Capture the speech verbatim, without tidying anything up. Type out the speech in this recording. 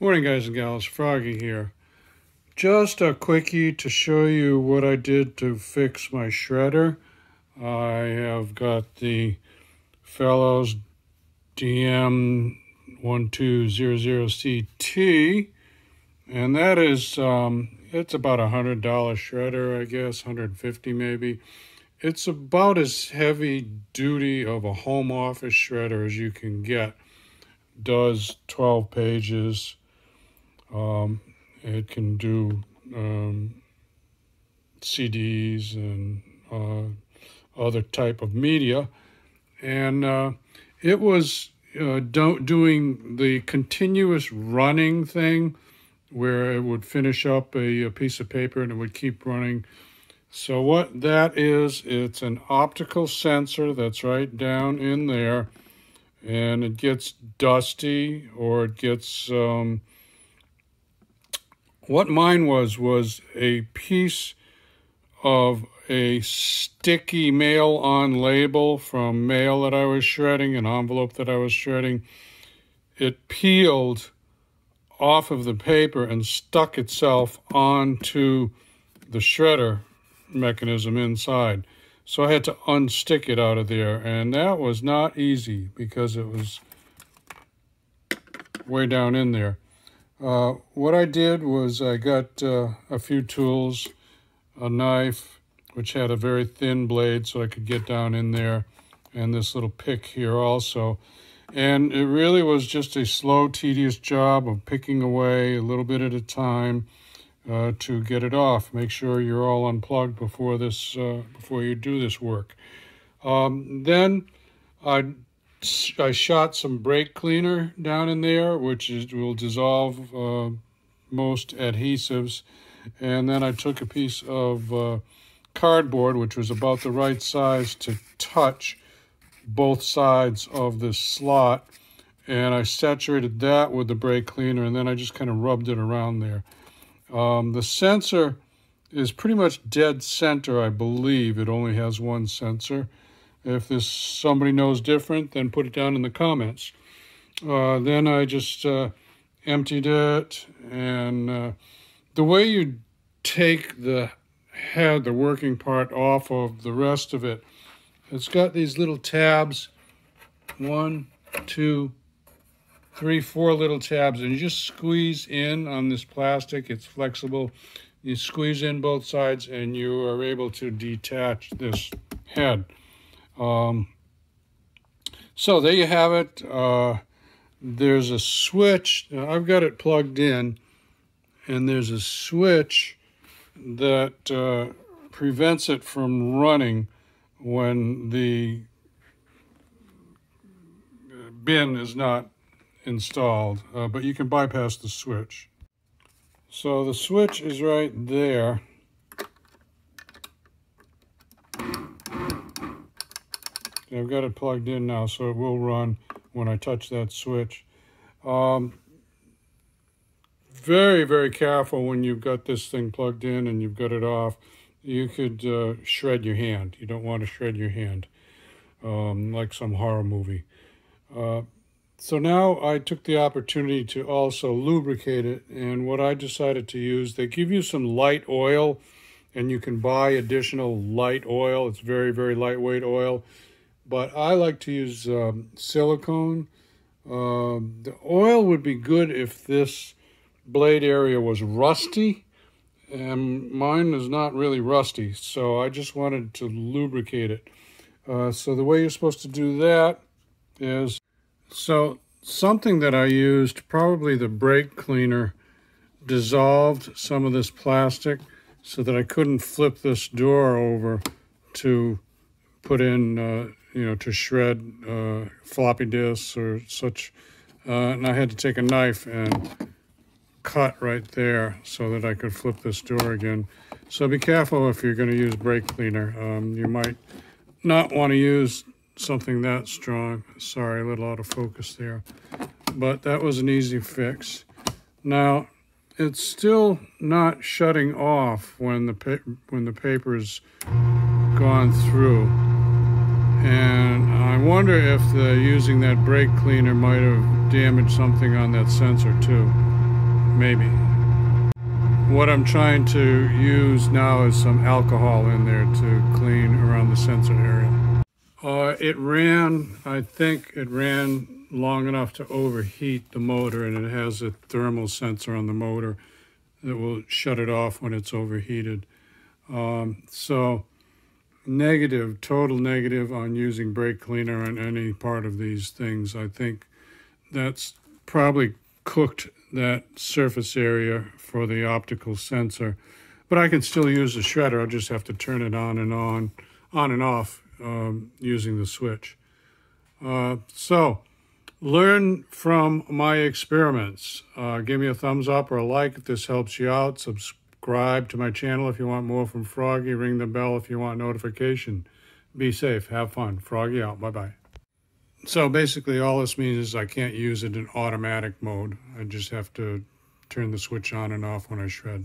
Morning guys and gals, Froggy here. Just a quickie to show you what I did to fix my shredder. I have got the Fellowes D M one two zero zero C T, and that is, um, it's about a one hundred dollar shredder, I guess, one hundred fifty maybe. It's about as heavy duty of a home office shredder as you can get. Does twelve pages. Um, it can do um, C Ds and uh, other type of media. And uh, it was uh, do doing the continuous running thing where it would finish up a, a piece of paper and it would keep running. So what that is, it's an optical sensor that's right down in there. And it gets dusty, or it gets, um, what mine was, was a piece of a sticky mail-on label from mail that I was shredding, an envelope that I was shredding. It peeled off of the paper and stuck itself onto the shredder mechanism inside. So I had to unstick it out of there, and that was not easy because it was way down in there. Uh, what I did was I got uh, a few tools, a knife, which had a very thin blade so I could get down in there, and this little pick here also. And it really was just a slow, tedious job of picking away a little bit at a time. Uh, to get it off. Make sure you're all unplugged before this, uh, before you do this work. Um, then I, I shot some brake cleaner down in there, which is, will dissolve uh, most adhesives. And then I took a piece of uh, cardboard, which was about the right size to touch both sides of this slot. And I saturated that with the brake cleaner, and then I just kind of rubbed it around there. Um, the sensor is pretty much dead center, I believe. It only has one sensor. If this somebody knows different, then put it down in the comments. Uh, then I just uh, emptied it. And uh, the way you take the head, the working part, off of the rest of it, it's got these little tabs. One, two, three. three, four little tabs, and you just squeeze in on this plastic. It's flexible. You squeeze in both sides, and you are able to detach this head. Um, so there you have it. Uh, there's a switch. I've got it plugged in, and there's a switch that uh, prevents it from running when the bin is not installed, uh, but you can bypass the switch. So the switch is right there. I've got it plugged in now, so it will run when I touch that switch. Um, very, very careful when you've got this thing plugged in and you've got it off. You could uh, shred your hand. You don't want to shred your hand, um, like some horror movie. Uh, So now I took the opportunity to also lubricate it, and what I decided to use, they give you some light oil, and you can buy additional light oil. It's very, very lightweight oil, but I like to use um, silicone. Um, the oil would be good if this blade area was rusty, and mine is not really rusty, so I just wanted to lubricate it. Uh, so the way you're supposed to do that is... So something that I used, probably the brake cleaner, dissolved some of this plastic so that I couldn't flip this door over to put in, uh, you know, to shred uh, floppy disks or such. Uh, and I had to take a knife and cut right there so that I could flip this door again. So be careful if you're going to use brake cleaner. Um, you might not want to use something that strong. Sorry, a little out of focus there, but that was an easy fix. Now it's still not shutting off when the pa when the paper's gone through, and I wonder if the using that brake cleaner might have damaged something on that sensor too. maybe. What I'm trying to use now is some alcohol in there to clean around the sensor area. Uh, it ran, I think it ran long enough to overheat the motor, and it has a thermal sensor on the motor that will shut it off when it's overheated. Um, so negative, total negative on using brake cleaner on any part of these things. I think that's probably cooked that surface area for the optical sensor, but I can still use the shredder. I'll just have to turn it on and on, on and off um, using the switch. Uh, so learn from my experiments. Uh, give me a thumbs up or a like if this helps you out. Subscribe to my channel if you want more from Froggy. Ring the bell if you want notification. Be safe. Have fun. Froggy out. Bye-bye. So basically all this means is I can't use it in automatic mode. I just have to turn the switch on and off when I shred.